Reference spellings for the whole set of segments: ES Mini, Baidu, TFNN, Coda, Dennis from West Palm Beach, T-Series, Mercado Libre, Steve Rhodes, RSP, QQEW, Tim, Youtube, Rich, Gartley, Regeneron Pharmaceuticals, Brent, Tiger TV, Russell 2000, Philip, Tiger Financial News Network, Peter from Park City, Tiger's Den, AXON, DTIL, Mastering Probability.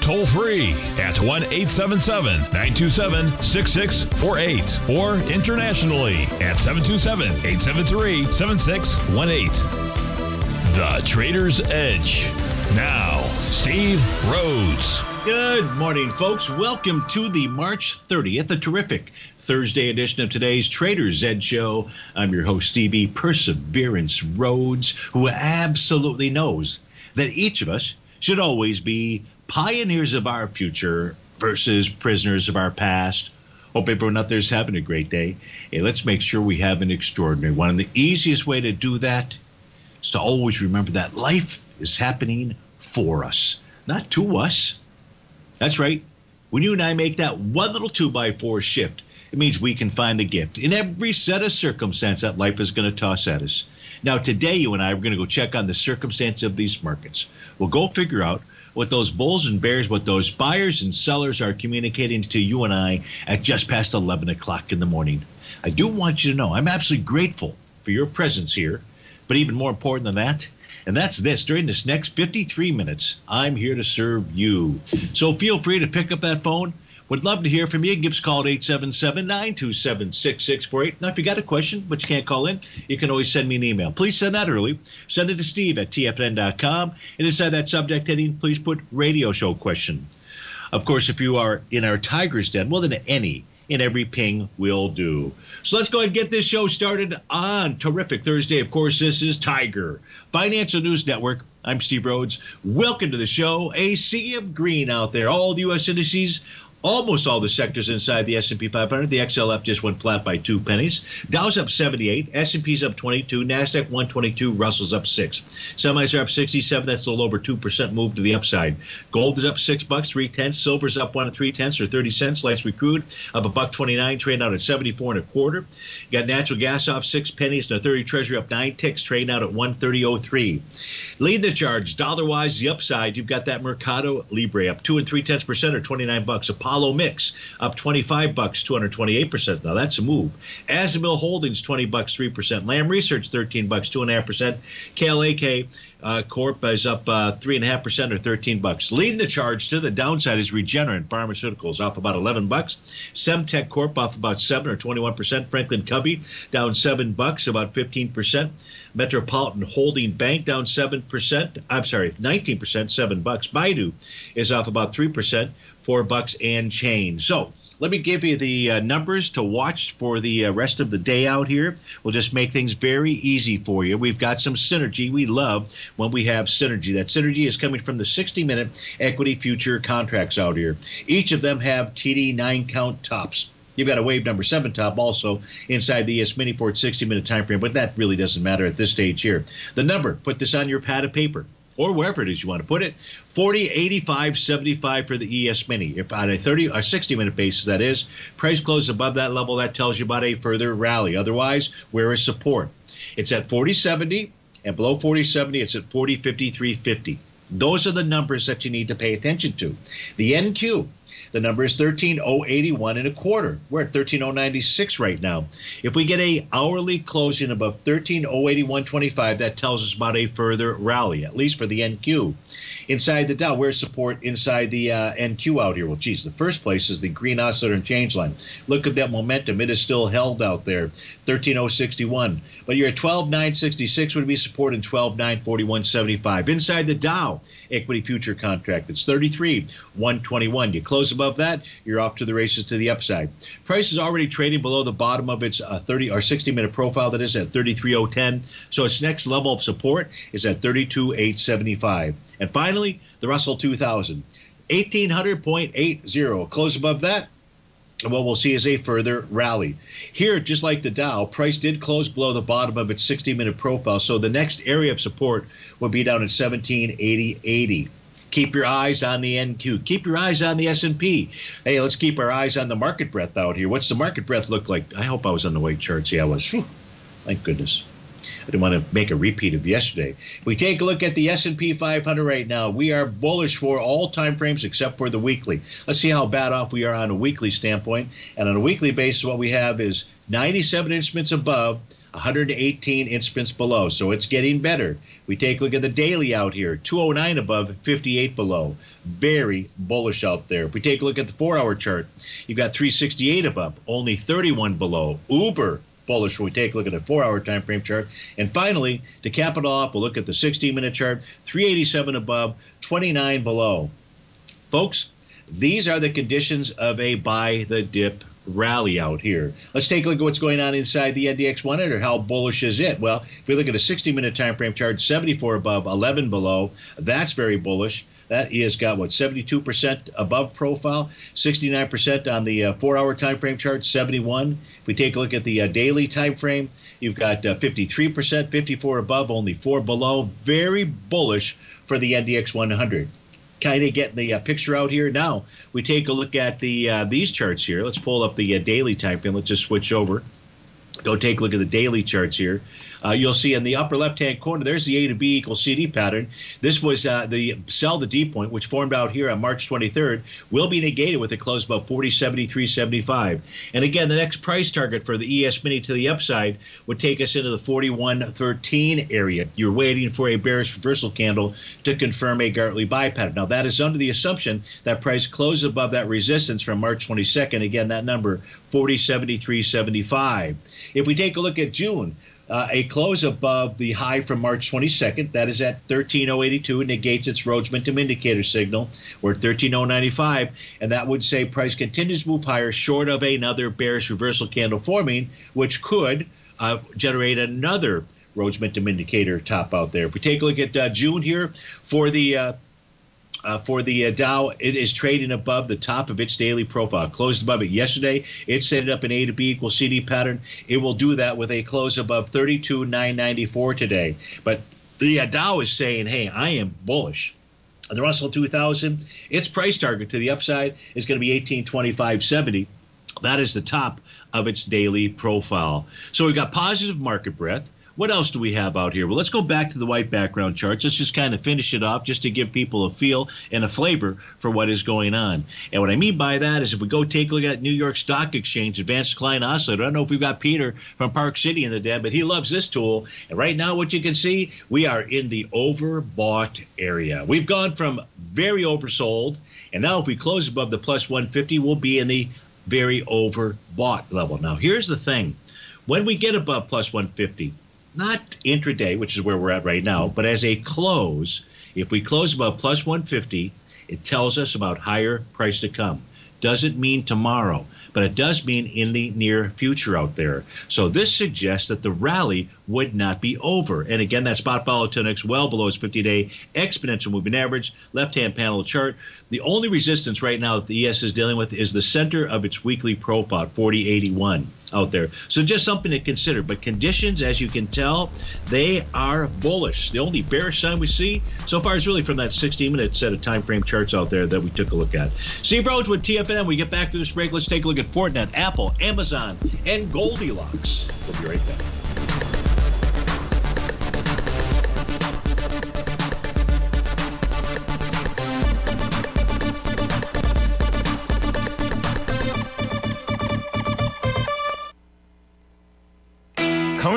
toll free at 1-877-927-6648 or internationally at 727-873-7618. The Trader's Edge. Now, Steve Rhodes. Good morning, folks. Welcome to the March 30th, a terrific Thursday edition of today's Trader's Edge Show. I'm your host, Stevie Perseverance Rhodes, who absolutely knows that each of us should always be pioneers of our future versus prisoners of our past. Hope everyone out there is having a great day. Hey, let's make sure we have an extraordinary one. And the easiest way to do that is to always remember that life is happening for us, not to us. That's right. When you and I make that one little 2x4 shift, it means we can find the gift in every set of circumstance that life is going to toss at us. Now, today, you and I are going to go check on the circumstance of these markets. We'll go figure out what those bulls and bears, what those buyers and sellers are communicating to you and I at just past 11 o'clock in the morning. I do want you to know I'm absolutely grateful for your presence here, but even more important than that, and that's this. During this next 53 minutes, I'm here to serve you. So feel free to pick up that phone. Would love to hear from you. Give us a call at 877-927-6648. Now, if you got a question but you can't call in, you can always send me an email. Please send that early. Send it to Steve at tfn.com. And inside that subject heading, please put radio show question. Of course, if you are in our Tiger's Den, well, then any and every ping will do. So let's go ahead and get this show started on terrific Thursday. Of course, this is Tiger Financial News Network. I'm Steve Rhodes. Welcome to the show. A sea of green out there. All the U.S. indices, almost all the sectors inside the S&P 500. The XLF just went flat by 2 pennies. Dow's up 78. S&P's up 22. NASDAQ 122. Russell's up 6. Semis are up 67. That's a little over 2% move to the upside. Gold is up $6, 3/10. Silver's up 1 3/10 or 30 cents. Light sweet crude up $1.29, trading out at 74 1/4. You got natural gas off 6 pennies and a 30 treasury up 9 ticks, trading out at 130.03. Lead the charge. Dollar-wise, the upside, you've got that Mercado Libre up 2 3/10% or 29 bucks. Apollo Mix up 25 bucks, 228%. Now that's a move. Azamil Holdings 20 bucks, 3%. Lam Research 13 bucks, 2.5%. KLAK Corp is up 3.5% or 13 bucks. Leading the charge to the downside is Regeneron Pharmaceuticals off about 11 bucks. Semtech Corp off about 7 or 21%. Franklin Covey down 7 bucks, about 15%. Metropolitan Holding Bank down 7%. I'm sorry, 19%, 7 bucks. Baidu is off about 3%. $4 and change. So let me give you the numbers to watch for the rest of the day out here. We'll just make things very easy for you. We've got some synergy. We love when we have synergy. That synergy is coming from the 60-minute equity future contracts out here. Each of them have TD 9-count tops. You've got a wave number 7 top also inside the ES Mini for its 60-minute time frame, but that really doesn't matter at this stage here. The number, put this on your pad of paper, or wherever it is you want to put it, 40, 85, 75 for the ES Mini. If on a 30 or 60-minute basis, that is, price closed above that level, that tells you about a further rally. Otherwise, where is support? It's at 40.70, and below 40.70, it's at 40.53.50. Those are the numbers that you need to pay attention to. The NQ, the number is 13.081 1/4. We're at 13.096 right now. If we get a hourly closing above 13.081.25, that tells us about a further rally, at least for the NQ. Inside the Dow, where's support inside the NQ out here? Well, geez, the first place is the green oscillator and change line. Look at that momentum. It is still held out there, 13.061. But you're at 12.966 would be support in 12.941.75. Inside the Dow equity future contract, it's 33.121. You close above that, you're off to the races to the upside. Price is already trading below the bottom of its 30 or 60-minute profile, that is, at 33.010. So its next level of support is at 32.875. And finally, the Russell 2000, 1,800.80. Close above that, and what we'll see is a further rally. Here, just like the Dow, price did close below the bottom of its 60-minute profile, so the next area of support would be down at 17.80.80. Keep your eyes on the NQ. Keep your eyes on the S&P. Hey, let's keep our eyes on the market breadth out here. What's the market breadth look like? I hope I was on the white charts. Yeah, I was. Thank goodness. I didn't want to make a repeat of yesterday. If we take a look at the S&P 500 right now, we are bullish for all time frames except for the weekly. Let's see how bad off we are on a weekly standpoint. And on a weekly basis, what we have is 97 instruments above, 118 instruments below. So it's getting better. We take a look at the daily out here, 209 above, 58 below. Very bullish out there. If we take a look at the 4-hour chart, you've got 368 above, only 31 below. Uber bullish when we take a look at the 4-hour time frame chart. And finally, to cap it off, we'll look at the 16-minute chart, 387 above, 29 below. Folks, these are the conditions of a buy the dip rally out here. Let's take a look at what's going on inside the NDX 100. How bullish is it? Well, if we look at a 60-minute time frame chart, 74 above, 11 below, that's very bullish. That has got, what, 72% above profile, 69% on the 4-hour time frame chart, 71. If we take a look at the daily time frame, you've got 53%, 54 above, only 4 below. Very bullish for the NDX 100. Kind of getting the picture out here. Now we take a look at the these charts here. Let's pull up the daily time frame. Let's just switch over. Go take a look at the daily charts here. You'll see in the upper left-hand corner, there's the A to B equals CD pattern. This was the sell the D point, which formed out here on March 23rd, will be negated with a close above 40.73.75. And again, the next price target for the ES Mini to the upside would take us into the 41.13 area. You're waiting for a bearish reversal candle to confirm a Gartley buy pattern. Now, that is under the assumption that price closes above that resistance from March 22nd. Again, that number, 40.73.75. If we take a look at June, a close above the high from March 22nd, that is at 13.082, negates its Rhodes-Mintum Indicator signal. We're at 13.095, and that would say price continues to move higher short of another bearish reversal candle forming, which could generate another Rhodes-Mintum Indicator top out there. If we take a look at June here for the Dow, it is trading above the top of its daily profile. Closed above it yesterday. It set it up an A to B equals CD pattern. It will do that with a close above 32,994 today. But the Dow is saying, hey, I am bullish. The Russell 2000, its price target to the upside is going to be 1825.70. That is the top of its daily profile. So we've got positive market breadth. What else do we have out here? Well, let's go back to the white background charts. Let's just kind of finish it off just to give people a feel and a flavor for what is going on. And what I mean by that is if we go take a look at New York Stock Exchange Advanced Decline Oscillator, I don't know if we've got Peter from Park City in the den, but he loves this tool. And right now what you can see, we are in the overbought area. We've gone from very oversold, and now if we close above the plus 150, we'll be in the very overbought level. Now, here's the thing. When we get above plus 150, not intraday, which is where we're at right now, but as a close, if we close above plus 150, it tells us about higher price to come. Doesn't mean tomorrow, but it does mean in the near future out there. So this suggests that the rally would not be over. And again, that spot volatility well below its 50-day exponential moving average, left-hand panel chart. The only resistance right now that the ES is dealing with is the center of its weekly profile, 40.81 out there. So just something to consider. But conditions, as you can tell, they are bullish. The only bearish sign we see so far is really from that 16-minute set of time frame charts out there that we took a look at. Steve Rhodes with TFN. We get back to this break. Let's take a look at Fortinet, Apple, Amazon, and Goldilocks. We'll be right back.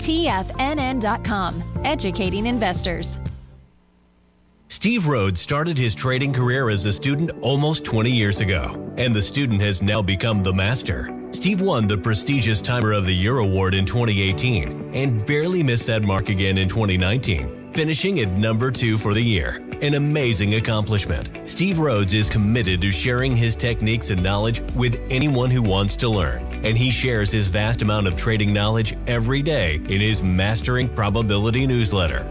TFNN.com, educating investors. Steve Rhodes started his trading career as a student almost 20 years ago, and the student has now become the master. Steve won the prestigious Timer of the Year award in 2018 and barely missed that mark again in 2019, finishing at number 2 for the year. An amazing accomplishment. Steve Rhodes is committed to sharing his techniques and knowledge with anyone who wants to learn, and he shares his vast amount of trading knowledge every day in his Mastering Probability newsletter.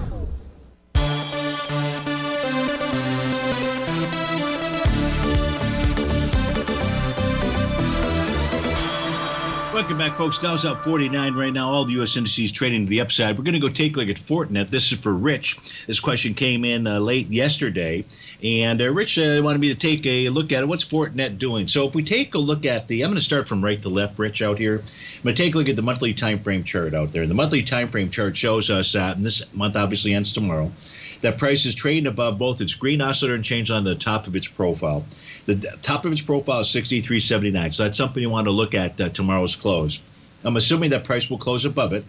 Welcome back, folks. Dow's up 49 right now. All the U.S. indices trading to the upside. We're going to go take a look at Fortinet. This is for Rich. This question came in late yesterday. And Rich wanted me to take a look at it. What's Fortinet doing? So if we take a look at the – I'm going to start from right to left, Rich, out here. I'm going to take a look at the monthly time frame chart out there. And the monthly time frame chart shows us – and this month obviously ends tomorrow – that price is trading above both its green oscillator and change on the top of its profile. The top of its profile is 63.79, so that's something you want to look at tomorrow's close. I'm assuming that price will close above it,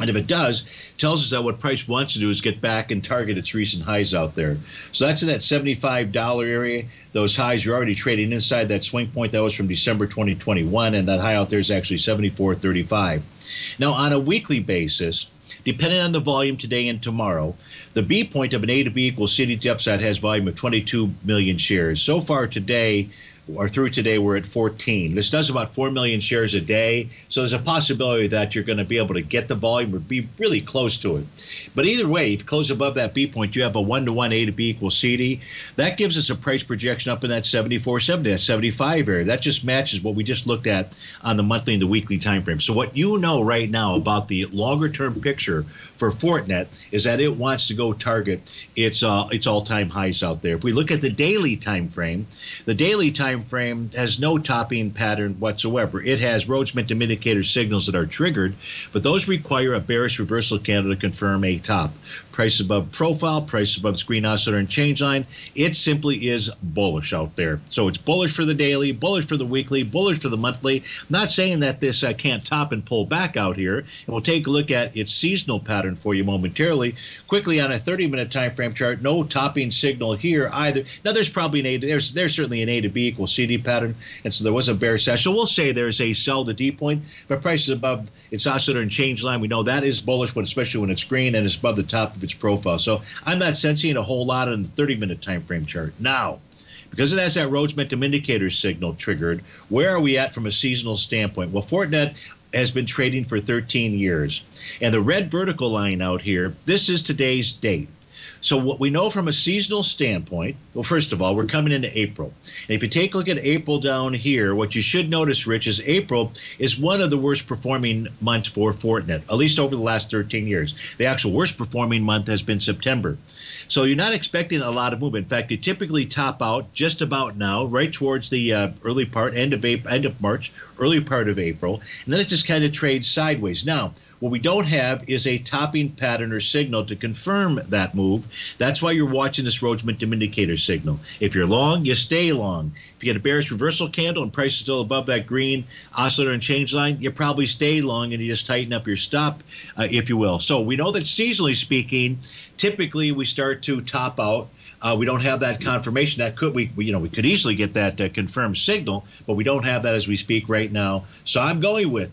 and if it does, it tells us that what price wants to do is get back and target its recent highs out there. So that's in that $75 area. Those highs are already trading inside that swing point that was from December 2021, and that high out there is actually 74.35. Now, on a weekly basis, depending on the volume today and tomorrow, the B point of an A to B equals C to D upside has volume of 22 million shares. So far today, or through today, we're at 14. This does about 4 million shares a day. So there's a possibility that you're going to be able to get the volume or be really close to it. But either way, if you close above that B point, you have a 1-to-1 A to B equals CD. That gives us a price projection up in that 74.70, that 75 area. That just matches what we just looked at on the monthly and the weekly time frame. So what you know right now about the longer-term picture for Fortinet is that it wants to go target its all-time highs out there. If we look at the daily time frame, the daily time frame has no topping pattern whatsoever. It has Rhodes-Mintum Indicator signals that are triggered, but those require a bearish reversal candle to confirm a top. Price above profile, price above screen oscillator and change line. It simply is bullish out there. So it's bullish for the daily, bullish for the weekly, bullish for the monthly. I'm not saying that this can't top and pull back out here, and we'll take a look at its seasonal pattern for you momentarily. Quickly on a 30-minute time frame chart, no topping signal here either. Now there's probably an A. There's certainly an A to B equals CD pattern, and so there was a bear session. So we'll say there's a sell to D point, but price is above its oscillator and change line. We know that is bullish, but especially when it's green and it's above the top of its profile. So I'm not sensing a whole lot in the 30-minute time frame chart now. Because it has that Rhodes-Mintum Indicator signal triggered, where are we at from a seasonal standpoint? Well, Fortinet has been trading for 13 years. And the red vertical line out here, this is today's date. So what we know from a seasonal standpoint, well, first of all, we're coming into April. And if you take a look at April down here, what you should notice, Rich, is April is one of the worst performing months for Fortinet, at least over the last 13 years. The actual worst performing month has been September. So you're not expecting a lot of movement. In fact, you typically top out just about now, right towards the early part, end of March, early part of April, and then it just kind of trades sideways. Now, what we don't have is a topping pattern or signal to confirm that move. That's why you're watching this Rhodes-Mintum Indicator signal. If you're long, you stay long. If you get a bearish reversal candle and price is still above that green oscillator and change line, you probably stay long and you just tighten up your stop, if you will. So we know that seasonally speaking, typically we start to top out. We don't have that confirmation. That could we could easily get that confirmed signal, but we don't have that as we speak right now. So I'm going with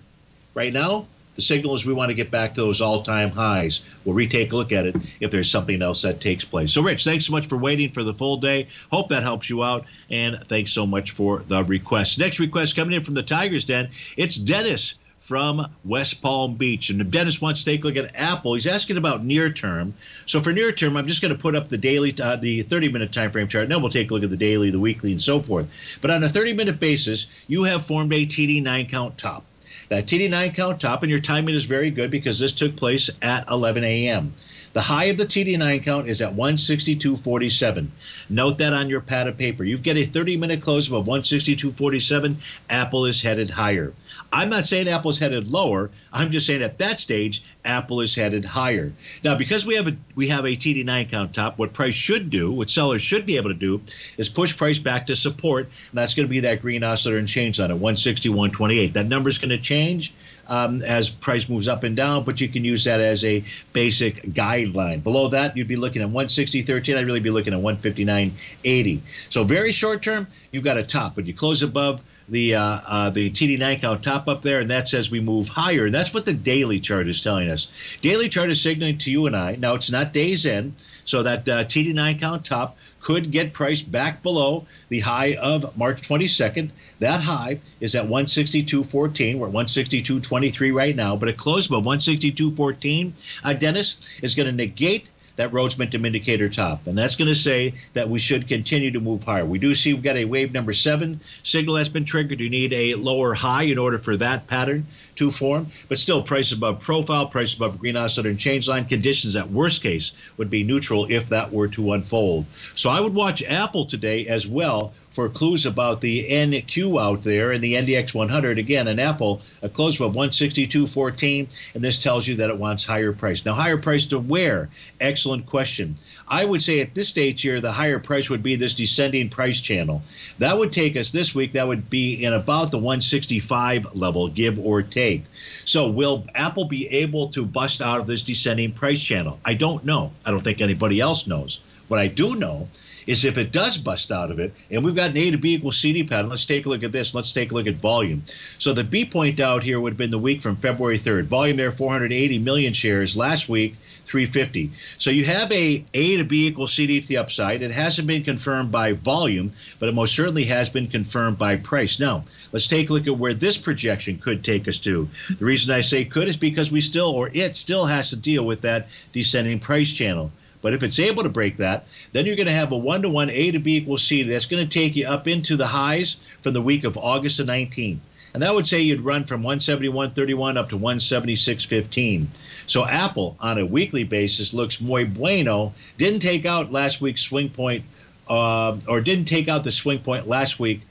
right now. The signal is we want to get back to those all-time highs. We'll retake a look at it if there's something else that takes place. So, Rich, thanks so much for waiting for the full day. Hope that helps you out, and thanks so much for the request. Next request coming in from the Tiger's Den, it's Dennis from West Palm Beach. And if Dennis wants to take a look at Apple, he's asking about near term. So for near term, I'm just going to put up the daily, the 30-minute time frame chart. Now we'll take a look at the daily, the weekly, and so forth. But on a 30-minute basis, you have formed a TD9 count top. That TD9 count top, and your timing is very good because this took place at 11 a.m. The high of the TD9 count is at 162.47. Note that on your pad of paper. You get a 30-minute close above 162.47. Apple is headed higher. I'm not saying Apple is headed lower. I'm just saying at that stage, Apple is headed higher. Now, because we have a TD9 count top, what price should do, what sellers should be able to do, is push price back to support, and that's going to be that green oscillator and change line at 161.28. That number is going to change as price moves up and down, but you can use that as a basic guideline. Below that, you'd be looking at 160.13. I'd really be looking at 159.80. So very short term, you've got a top, but you close above the TD9 count top up there, and that says we move higher. And that's what the daily chart is telling us. Daily chart is signaling to you and I. Now, it's not days in, so that TD9 count top could get priced back below the high of March 22nd. That high is at 162.14. We're at 162.23 right now, but it closed above 162.14. Dennis is going to negate that Rhodes-Mintum Indicator top, and that's going to say that we should continue to move higher. We do see we've got a wave number 7 signal that's been triggered. You need a lower high in order for that pattern to form, but still price above profile, price above green oscillator and change line. Conditions at worst case would be neutral if that were to unfold. So I would watch Apple today as well for clues about the NQ out there and the NDX 100. Again, an Apple, a close above 162.14, and this tells you that it wants higher price. Now, higher price to where? Excellent question. I would say at this stage here, the higher price would be this descending price channel. That would take us this week. That would be in about the 165 level, give or take. So will Apple be able to bust out of this descending price channel? I don't know. I don't think anybody else knows. What I do know is if it does bust out of it, and we've got an A to B equals CD pattern. Let's take a look at this. Let's take a look at volume. So the B point out here would have been the week from February 3rd. Volume there, 480 million shares. Last week, 350. So you have a A to B equals CD to the upside. It hasn't been confirmed by volume, but it most certainly has been confirmed by price. Now, let's take a look at where this projection could take us to. The reason I say could is because we still, or it still has to deal with that descending price channel. But if it's able to break that, then you're going to have a 1-to-1 A to B equals C. That's going to take you up into the highs from the week of August the 19th. And that would say you'd run from 171.31 up to 176.15. So Apple, on a weekly basis, looks muy bueno. Didn't take out last week's swing point, or didn't take out the swing point last week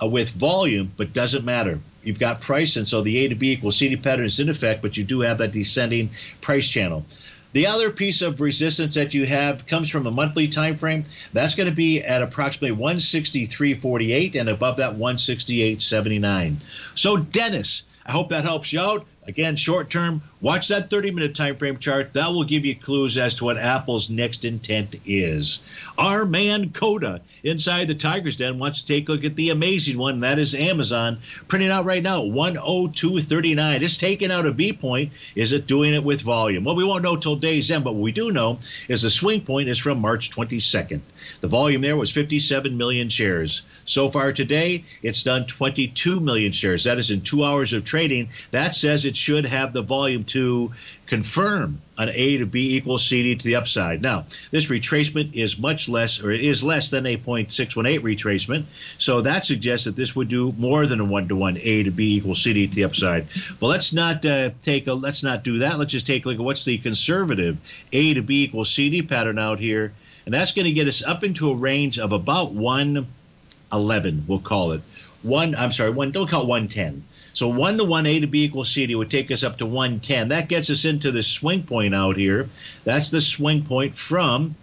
with volume, but doesn't matter. You've got price, and so the A to B equals CD pattern is in effect, but you do have that descending price channel. The other piece of resistance that you have comes from a monthly time frame. That's going to be at approximately 163.48 and above that 168.79. So, Dennis, I hope that helps you out. Again, short term, watch that 30-minute time frame chart. That will give you clues as to what Apple's next intent is. Our man Coda inside the Tiger's Den wants to take a look at the amazing one. That is Amazon, printing out right now 102.39. It's taking out a B point. Is it doing it with volume? Well, we won't know till day's end, but what we do know is the swing point is from March 22nd. The volume there was 57 million shares. So far today, it's done 22 million shares. That is in 2 hours of trading. That says it should have the volume to confirm an A to B equals CD to the upside. Now, this retracement is much less, or it is less than a 0.618 retracement. So that suggests that this would do more than a 1-to-1 A to B equals CD to the upside. But let's not do that. Let's just take a look at what's the conservative A to B equals CD pattern out here. And that's going to get us up into a range of about 111, we'll call it. Don't call it 110. So 1 to 1, A to B equals C to would take us up to 110. That gets us into the swing point out here. That's the swing point from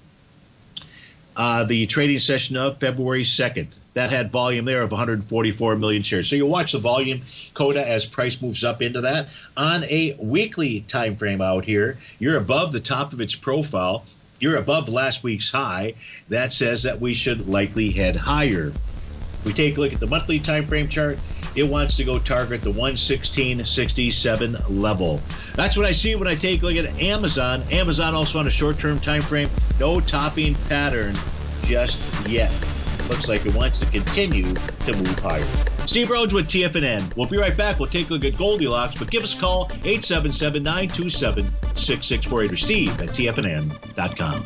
the trading session of February 2nd. That had volume there of 144 million shares. So you watch the volume coda as price moves up into that. On a weekly time frame out here, you're above the top of its profile. You're above last week's high. That says that we should likely head higher. We take a look at the monthly time frame chart. It wants to go target the 116.67 level. That's what I see when I take a look at Amazon. Amazon also on a short-term time frame. No topping pattern just yet. Looks like it wants to continue to move higher. Steve Rhodes with TFNN. We'll be right back. We'll take a look at Goldilocks, but give us a call, 877-927-6648 or Steve at TFNN.com.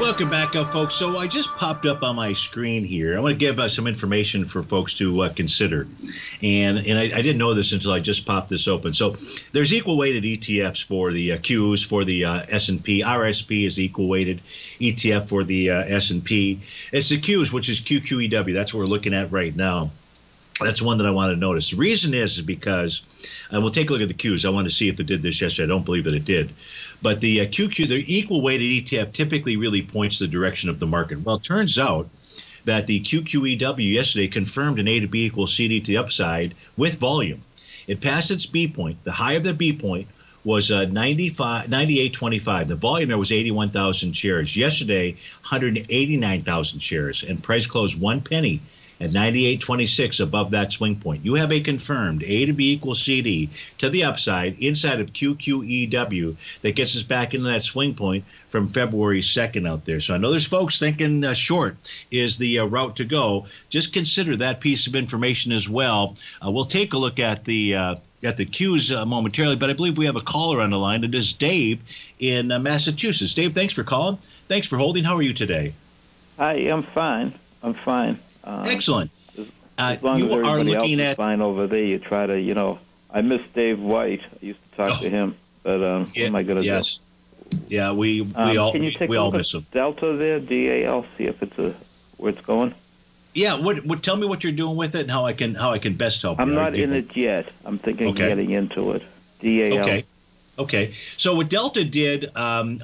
Welcome back up, folks. So I just popped up on my screen here. I want to give some information for folks to consider. And I didn't know this until I just popped this open. So there's equal weighted ETFs for the Qs, for the S&P. RSP is equal weighted ETF for the S&P. It's the Qs, which is QQEW. That's what we're looking at right now. That's one that I want to notice. The reason is because we'll take a look at the Qs. I want to see if it did this yesterday. I don't believe that it did. But the QQ, the equal weighted ETF, typically really points the direction of the market. Well, it turns out that the QQEW yesterday confirmed an A to B equals CD to the upside with volume. It passed its B point. The high of the B point was 98.25. The volume there was 81,000 shares. Yesterday, 189,000 shares. And price closed 1 penny at 98.26 above that swing point. You have a confirmed A to B equals CD to the upside inside of QQEW that gets us back into that swing point from February 2nd out there. So I know there's folks thinking short is the route to go. Just consider that piece of information as well. We'll take a look at the cues momentarily, but I believe we have a caller on the line. It is Dave in Massachusetts. Dave, thanks for calling. Thanks for holding. How are you today? I am fine. I'm fine. Excellent. As long as everybody else is fine over there, you try to, you know, I miss Dave White. I used to talk to him, but what am I going to do? Yeah, we all miss him. Delta there, DAL, see if it's where it's going. Yeah, what? Tell me what you're doing with it and how I can best help you. I'm not in it yet. I'm thinking of getting into it. DAL. Okay. Okay. So what Delta did on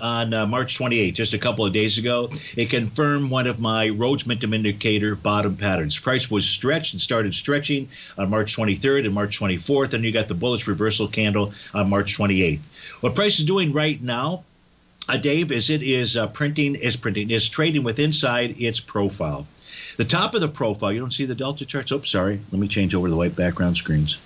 March 28, just a couple of days ago, it confirmed one of my Rhodes-Mintum Indicator bottom patterns. Price was stretched and started stretching on March 23rd and March 24th, and you got the bullish reversal candle on March 28th. What price is doing right now, Dave, is it is is trading with inside its profile. The top of the profile, you don't see the Delta charts? Oops, sorry. Let me change over to the white background screens.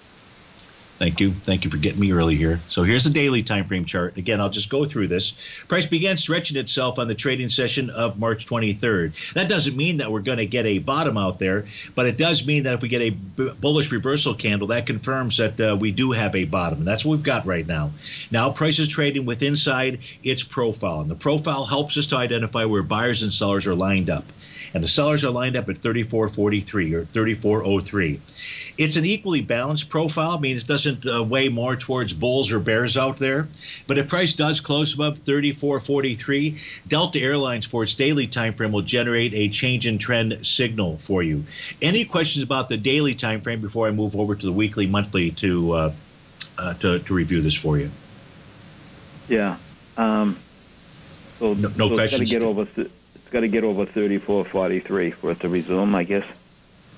Thank you. Thank you for getting me early here. So here's the daily time frame chart. Again, I'll just go through this. Price began stretching itself on the trading session of March 23rd. That doesn't mean that we're going to get a bottom out there, but it does mean that if we get a bullish reversal candle, that confirms that we do have a bottom. And that's what we've got right now. Now price is trading with inside its profile. And the profile helps us to identify where buyers and sellers are lined up. And the sellers are lined up at 34.43 or 34.03. It's an equally balanced profile, means it doesn't weigh more towards bulls or bears out there. But if price does close above 34.43, Delta Airlines for its daily time frame will generate a change in trend signal for you. Any questions about the daily time frame before I move over to the weekly, monthly to review this for you? Yeah. No questions. Got to get over 34.43 for it to resume, I guess.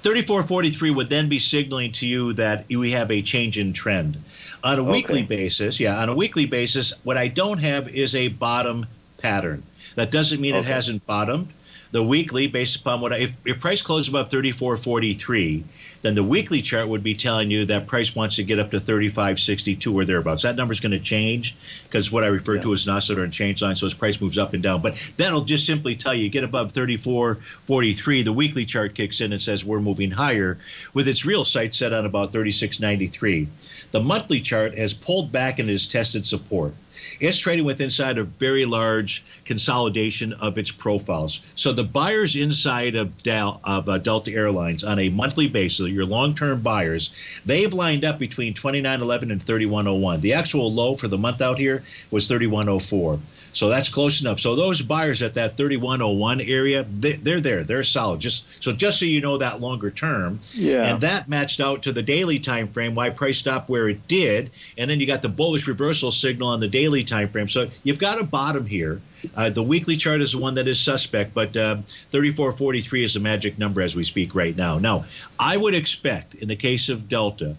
34.43 would then be signaling to you that we have a change in trend. On a weekly basis, on a weekly basis, what I don't have is a bottom pattern. That doesn't mean it hasn't bottomed. The weekly, based upon what if price closed above 34.43, then the weekly chart would be telling you that price wants to get up to 35.62 or thereabouts. That number's going to change because what I refer to as an oscillator and change line, so as price moves up and down. But that'll just simply tell you get above 34.43, the weekly chart kicks in and says we're moving higher, with its real sight set on about 36.93. The monthly chart has pulled back and has tested support. It's trading with inside a very large consolidation of its profiles. So the buyers inside of Delta Airlines on a monthly basis, your long-term buyers, they've lined up between 29.11 and 31.01. The actual low for the month out here was 31.04. So that's close enough. So those buyers at that 31.01 area, they're there. They're solid. Just so you know that longer term. Yeah. And that matched out to the daily time frame, why price stopped where it did. And then you got the bullish reversal signal on the daily time frame. So you've got a bottom here. The weekly chart is the one that is suspect, but 34.43 is the magic number as we speak right now. Now, I would expect in the case of Delta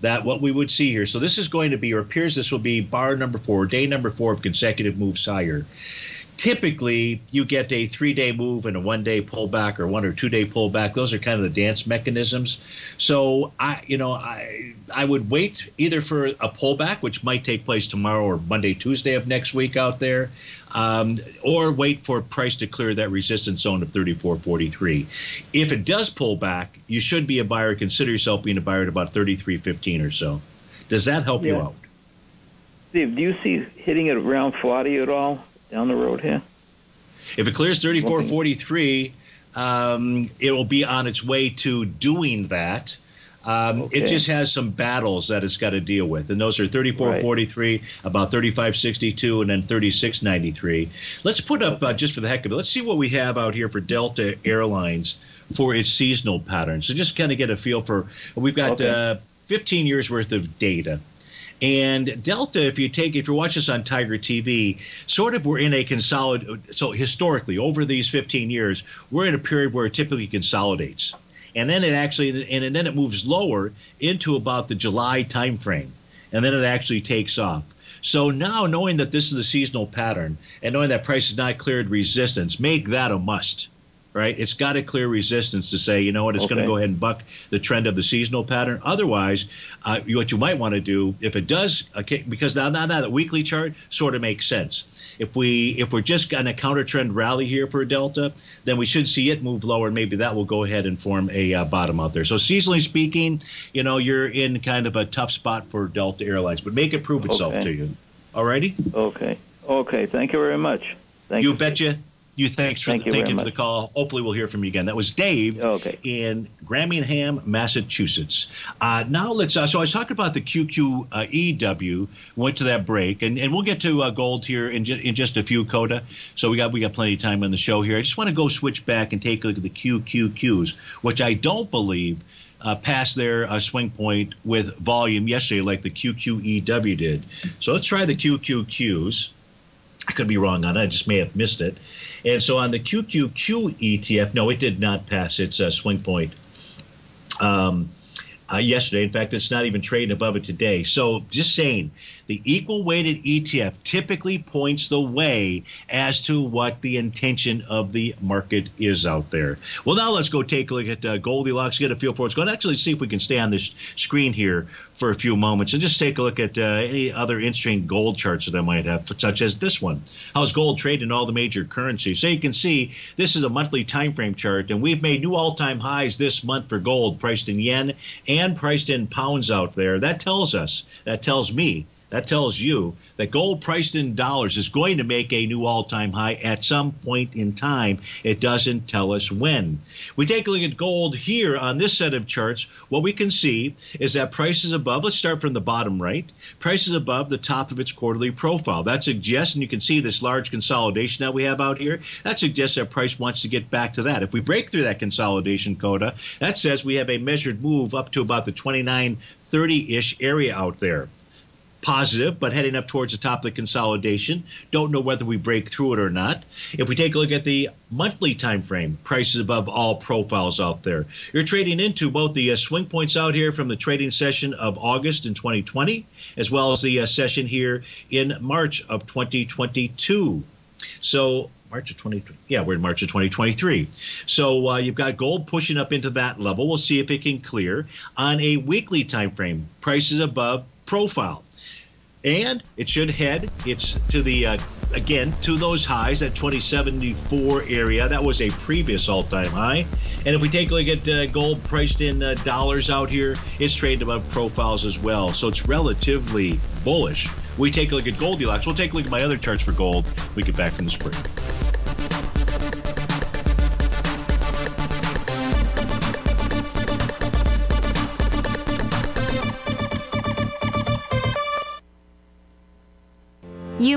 that what we would see here, so this is going to be, or appears this will be bar number 4, day number 4 of consecutive moves higher. Typically, you get a 3-day move and a 1-day pullback or 1 or 2-day pullback. Those are kind of the dance mechanisms. So I would wait either for a pullback, which might take place tomorrow or Monday, Tuesday of next week out there, or wait for price to clear that resistance zone of 34.43. If it does pull back, you should be a buyer. Consider yourself being a buyer at about 33.15 or so. Does that help you out? Steve, do you see hitting it around 40 at all? Down the road here. If it clears 34.43, it will be on its way to doing that. It just has some battles that it's got to deal with, and those are 34.43, about 35.62, and then 36.93. Let's put up, just for the heck of it, let's see what we have out here for Delta Airlines for its seasonal pattern. So just kind of get a feel for, we've got 15 years worth of data. And Delta, if you watch this on Tiger TV, sort of we're in a consolidate. So historically, over these 15 years, we're in a period where it typically consolidates, and then it moves lower into about the July timeframe, and then it actually takes off. So now, knowing that this is the seasonal pattern, and knowing that price has not cleared resistance, make that a must. right? It's got to clear resistance to say, you know what, it's going to go ahead and buck the trend of the seasonal pattern. Otherwise, what you might want to do, if it does, okay, because now the weekly chart sort of makes sense. If we're just on a counter trend rally here for Delta, then we should see it move lower, and maybe that will go ahead and form a bottom out there. So seasonally speaking, you know, you're in kind of a tough spot for Delta Airlines, but make it prove itself to you. All righty? Okay. Okay. Thank you very much. Thank you. You betcha. Thank you for the call. Hopefully we'll hear from you again. That was Dave in Framingham, Massachusetts. Now let's so I was talking about the QQEW, went to that break, and we'll get to gold here in just a few, Coda. So we got plenty of time on the show here. I just want to go switch back and take a look at the QQQs, which I don't believe passed their swing point with volume yesterday like the QQEW did. So let's try the QQQs. I could be wrong on it. I just may have missed it. And so on the QQQ ETF, no, it did not pass its swing point yesterday. In fact, it's not even trading above it today. So just saying, the equal weighted ETF typically points the way as to what the intention of the market is out there. Well, now let's go take a look at Goldilocks, get a feel for what's going on. Actually, see if we can stay on this screen here for a few moments and just take a look at any other interesting gold charts that I might have, such as this one. How's gold trading in all the major currencies? So you can see this is a monthly time frame chart, and we've made new all-time highs this month for gold, priced in yen and priced in pounds out there. That tells us, that tells me, that tells you that gold priced in dollars is going to make a new all-time high at some point in time. It doesn't tell us when. We take a look at gold here on this set of charts. What we can see is that prices above, let's start from the bottom right, prices above the top of its quarterly profile. That suggests, and you can see this large consolidation that we have out here, that suggests that price wants to get back to that. If we break through that consolidation, Coda, that says we have a measured move up to about the 2930-ish area out there. Positive, but heading up towards the top of the consolidation. Don't know whether we break through it or not. If we take a look at the monthly time frame, prices above all profiles out there. You're trading into both the swing points out here from the trading session of August in 2020, as well as the session here in March of 2022. So we're in March of 2023. So you've got gold pushing up into that level. We'll see if it can clear on a weekly time frame. Prices above profile. And it should head, it's to the, again, to those highs, that 2074 area. That was a previous all-time high. And if we take a look at gold priced in dollars out here, it's trading above profiles as well. So it's relatively bullish. We take a look at Goldilocks. We'll take a look at my other charts for gold when we get back from the spring. You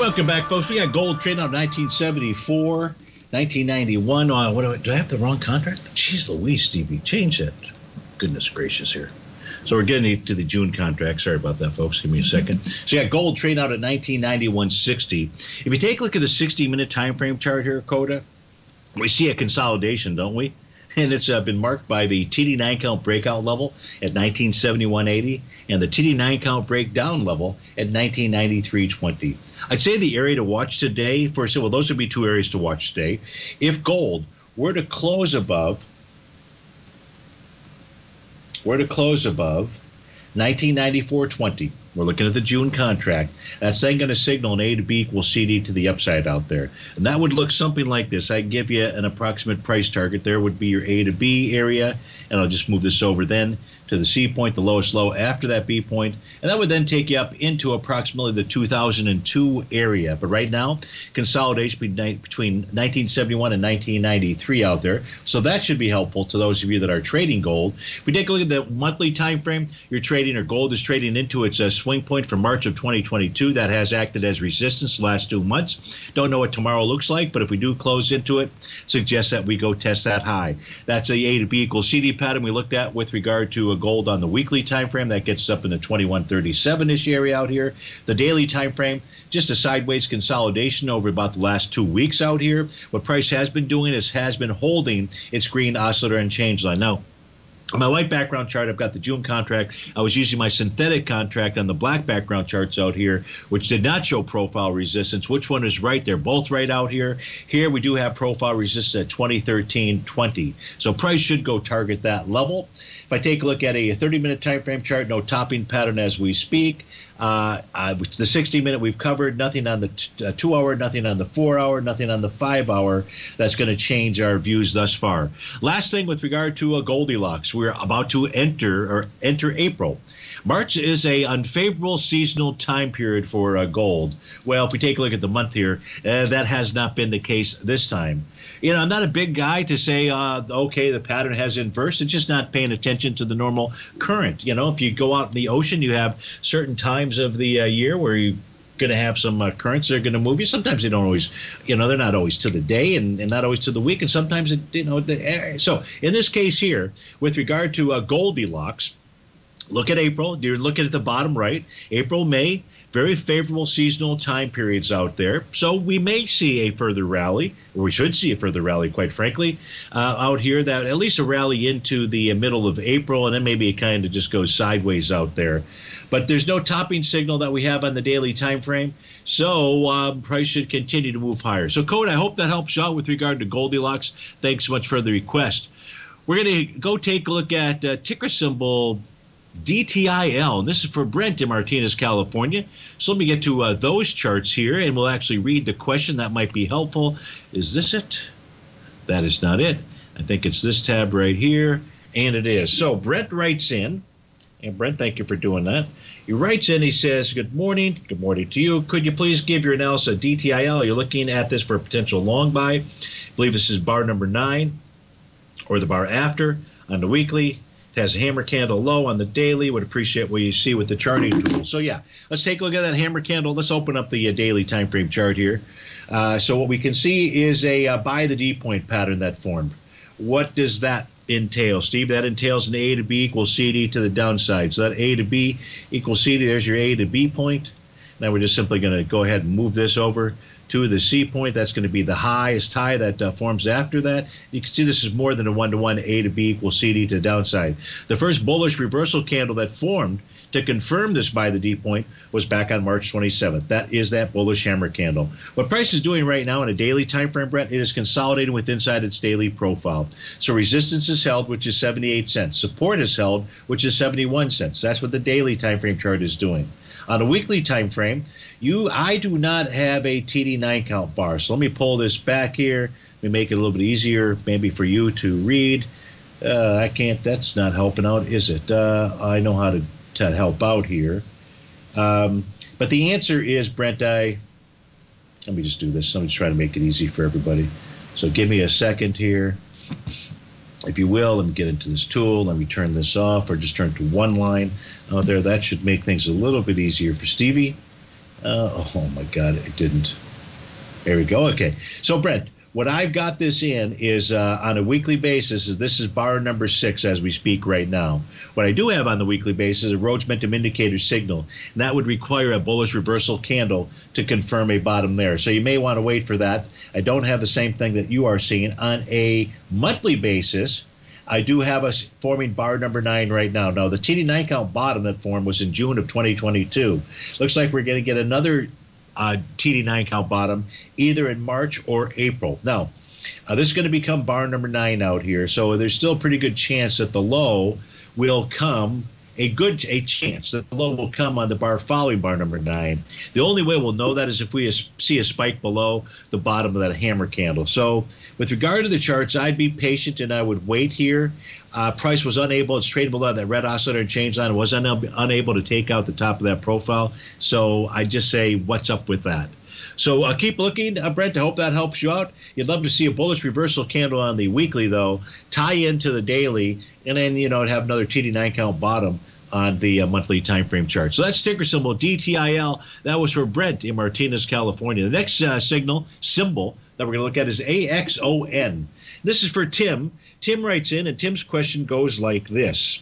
Welcome back, folks. We got gold trading on 1974, 1991. Oh, do I have the wrong contract? Jeez Louise, Stevie, change that. Goodness gracious here. So we're getting to the June contract. Sorry about that, folks. Give me a second. So yeah, gold trading out at 1991.60. If you take a look at the 60-minute time frame chart here, Coda, we see a consolidation, don't we? And it's been marked by the TD9 count breakout level at 1971.80 and the TD9 count breakdown level at 1993.20. I'd say the area to watch today, well, those would be two areas to watch today. If gold were to close above 1994.20, we're looking at the June contract. That's then going to signal an A to B equals CD to the upside out there. And that would look something like this. I give you an approximate price target. There would be your A to B area, and I'll just move this over then to the C point, the lowest low after that B point. And that would then take you up into approximately the 2002 area. But right now, consolidation between 1971 and 1993 out there. So that should be helpful to those of you that are trading gold. If we take a look at the monthly time frame, you're trading, or gold is trading into its swing point from March of 2022. That has acted as resistance the last 2 months. Don't know what tomorrow looks like, but if we do close into it, suggest that we go test that high. That's the A to B equals CD pattern we looked at with regard to a gold on the weekly time frame. That gets up in the 2137-ish area out here. The daily time frame, just a sideways consolidation over about the last 2 weeks out here. What price has been doing is has been holding its green oscillator and change line. Now, on my white background chart, I've got the June contract. I was using my synthetic contract on the black background charts out here, which did not show profile resistance. Which one is right? They're both right out here. Here we do have profile resistance at 2013.20. So price should go target that level. If I take a look at a 30-minute time frame chart, no topping pattern as we speak. The 60-minute we've covered, nothing on the 2-hour, nothing on the 4-hour, nothing on the 5-hour. That's going to change our views thus far. Last thing with regard to Goldilocks, we're about to enter April. March is a unfavorable seasonal time period for gold. Well, if we take a look at the month here, that has not been the case this time. You know, I'm not a big guy to say, okay, the pattern has inversed. It's just not paying attention to the normal current. You know, if you go out in the ocean, you have certain times of the year where you going to have some currents that are going to move you. Sometimes they don't always, you know, they're not always to the day and not always to the week. And sometimes, it, you know, so in this case here, with regard to Goldilocks, look at April. You're looking at the bottom right. April, May, very favorable seasonal time periods out there. So we may see a further rally, or we should see a further rally, quite frankly, out here, that at least a rally into the middle of April, and then maybe it kind of just goes sideways out there. But there's no topping signal that we have on the daily time frame, so price should continue to move higher. So, Code, I hope that helps you out with regard to Goldilocks. Thanks so much for the request. We're going to go take a look at ticker symbol DTIL, and this is for Brent in Martinez, California. So let me get to those charts here, and we'll actually read the question. That might be helpful. Is this it? That is not it. I think it's this tab right here. And it is. So Brent writes in, and Brent, thank you for doing that. He writes in, he says, good morning to you. Could you please give your analysis of DTIL? You're looking at this for a potential long buy. I believe this is bar number 9 or the bar after on the weekly. It has a hammer candle low on the daily. Would appreciate what you see with the charting tool. So yeah, let's take a look at that hammer candle. Let's open up the daily time frame chart here. So what we can see is a buy the D point pattern that formed. What does that entail, Steve? That entails an A to B equals CD to the downside. So that A to B equals CD, there's your A to B point. Now we're just simply going to go ahead and move this over to the C point. That's going to be the highest high that forms after that. You can see this is more than a one-to-one A to B equals CD to the downside. The first bullish reversal candle that formed to confirm this buy the D point was back on March 27th. That is that bullish hammer candle. What price is doing right now in a daily time frame, Brent, it is consolidating with inside its daily profile. So resistance is held, which is 78 cents. Support is held, which is 71 cents. That's what the daily time frame chart is doing. On a weekly time frame, I do not have a TD9 count bar. So let me pull this back here. Let me make it a little bit easier maybe for you to read. I can't, that's not helping out, is it? I know how to help out here. But the answer is, Brent, let me just do this. Let me just try to make it easy for everybody. So give me a second here, if you will. Let me get into this tool. Let me turn this off or just turn to one line out there. That should make things a little bit easier for Stevie. Oh my God, it didn't. There we go. Okay. So Brent, what I've got this in is on a weekly basis, is this is bar number 6 as we speak right now. What I do have on the weekly basis is a Rhodes-Mintum Indicator signal, and that would require a bullish reversal candle to confirm a bottom there. So you may want to wait for that. I don't have the same thing that you are seeing. On a monthly basis, I do have us forming bar number 9 right now. Now, the TD9 count bottom that formed was in June of 2022. Looks like we're going to get another TD9 count bottom either in March or April. Now, this is going to become bar number 9 out here. So there's still a pretty good chance that the low will come, a chance that the low will come on the bar following bar number 9. The only way we'll know that is if we see a spike below the bottom of that hammer candle. So with regard to the charts, I'd be patient and I would wait here. Price was unable, it's tradable on that red oscillator and change line. It was unable to take out the top of that profile. So I just say, what's up with that? So keep looking, Brent. I hope that helps you out. You'd love to see a bullish reversal candle on the weekly, though, tie into the daily, and then, you know, have another TD9 count bottom on the monthly time frame chart. So that's ticker symbol DTIL. That was for Brent in Martinez, California. The next symbol that we're going to look at is AXON. This is for Tim. Tim writes in, and Tim's question goes like this.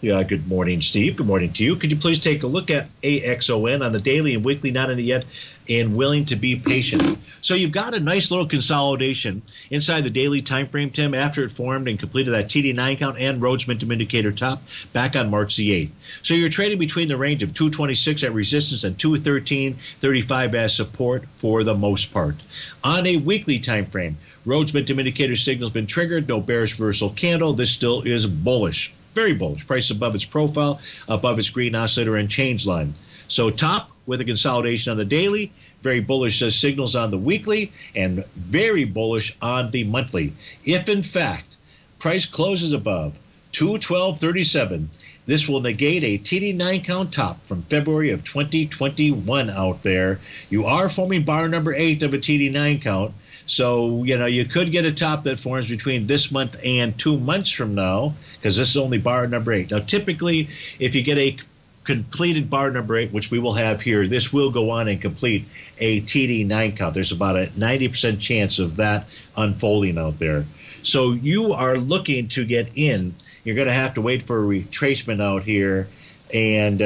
Yeah, good morning, Steve. Good morning to you. Could you please take a look at AXON on the daily and weekly, not in it yet, and willing to be patient. So you've got a nice little consolidation inside the daily time frame, Tim, after it formed and completed that TD9 count and Rhodes-Mintum Indicator top back on March the 8th. So you're trading between the range of 226 at resistance and 213.35 as support for the most part. On a weekly time frame, Rhodes-Mintum Indicator signal has been triggered, no bearish reversal candle. This still is bullish, very bullish. Price above its profile, above its green oscillator and change line. So top with a consolidation on the daily, very bullish signals on the weekly, and very bullish on the monthly. If, in fact, price closes above 212.37, this will negate a TD9 count top from February of 2021 out there. You are forming bar number 8 of a TD9 count. So, you know, you could get a top that forms between this month and 2 months from now, because this is only bar number 8. Now, typically, if you get a completed bar number 8, which we will have here, this will go on and complete a TD9 count. There's about a 90% chance of that unfolding out there. So you are looking to get in. You're going to have to wait for a retracement out here. And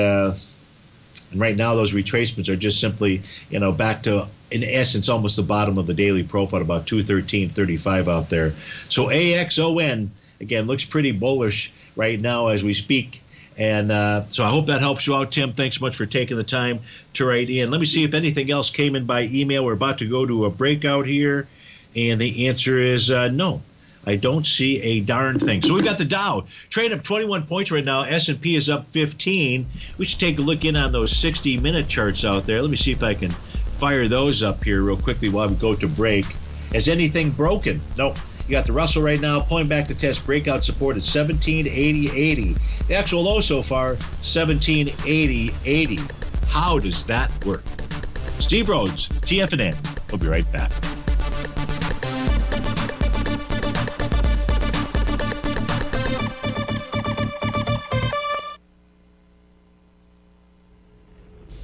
right now those retracements are just simply, you know, back to, in essence, almost the bottom of the daily profile, about 213.35 out there. So AXON, again, looks pretty bullish right now as we speak. And so I hope that helps you out, Tim. Thanks so much for taking the time to write in. Let me see if anything else came in by email. We're about to go to a breakout here, and the answer is no. I don't see a darn thing. So we've got the Dow trade up 21 points right now. S&P is up 15. We should take a look in on those 60-minute charts out there. Let me see if I can fire those up here real quickly while we go to break. Has anything broken? Nope. You got the Russell right now pulling back to test breakout support at 1780.80. The actual low so far, 1780.80. How does that work? Steve Rhodes, TFNN. We'll be right back.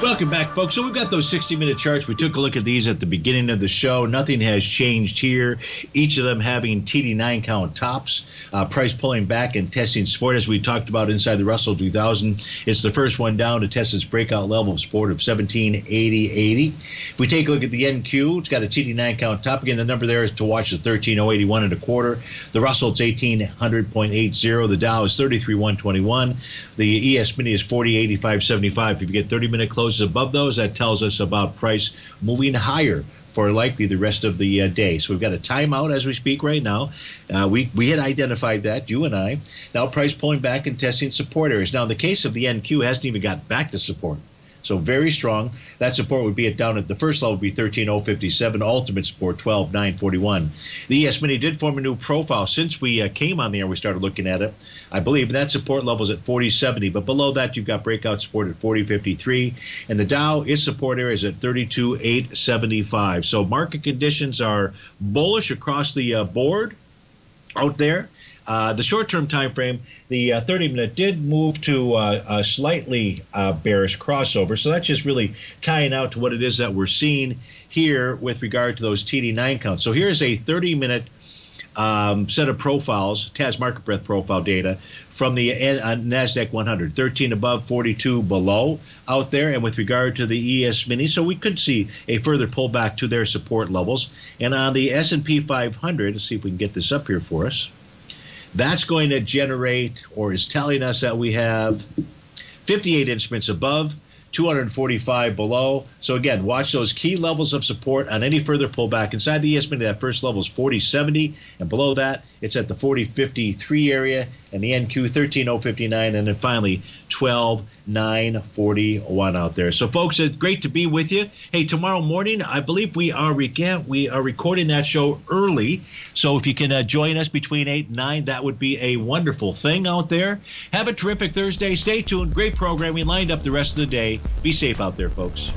Welcome back, folks. So we've got those 60-minute charts. We took a look at these at the beginning of the show. Nothing has changed here. Each of them having TD9 count tops, price pulling back and testing support, as we talked about inside the Russell 2000. It's the first one down to test its breakout level of support of 1780.80. If we take a look at the NQ, it's got a TD9 count top. Again, the number there is to watch is 13,081.25. The Russell, it's 1,800.80. The Dow is 33,121. The ES Mini is 40,85.75. If you get 30-minute closes above those, that tells us about price moving higher for likely the rest of the day. So we've got a timeout as we speak right now. We had identified that, you and I. Now price pulling back and testing support areas. Now in the case of the NQ, hasn't even got back to support. So very strong. That support would be down at the first level would be 13,057. Ultimate support 12,941. The ES Mini did form a new profile since we came on the air. We started looking at it. I believe that support level is at 4070, but below that you've got breakout support at 4053, and the Dow, its support area is at 32,875. So market conditions are bullish across the board out there. The short-term time frame, the 30-minute did move to a slightly bearish crossover. So that's just really tying out to what it is that we're seeing here with regard to those TD9 counts. So here's a 30-minute set of profiles, TAS market breadth profile data from the NASDAQ 100, 13 above, 42 below out there. And with regard to the ES Mini, so we could see a further pullback to their support levels. And on the S&P 500, let's see if we can get this up here for us. That's going to generate, or is telling us that we have 58 instruments above, 245 below. So again, watch those key levels of support on any further pullback. Inside the ES Mini, that first level is 4070, and below that, it's at the 4053 area, and the NQ 13059, and then finally 12941 out there. So folks, it's great to be with you. Hey, tomorrow morning, I believe we are recording that show early. So if you can join us between 8 and 9, that would be a wonderful thing out there. Have a terrific Thursday. Stay tuned. Great programming lined up the rest of the day. Be safe out there, folks.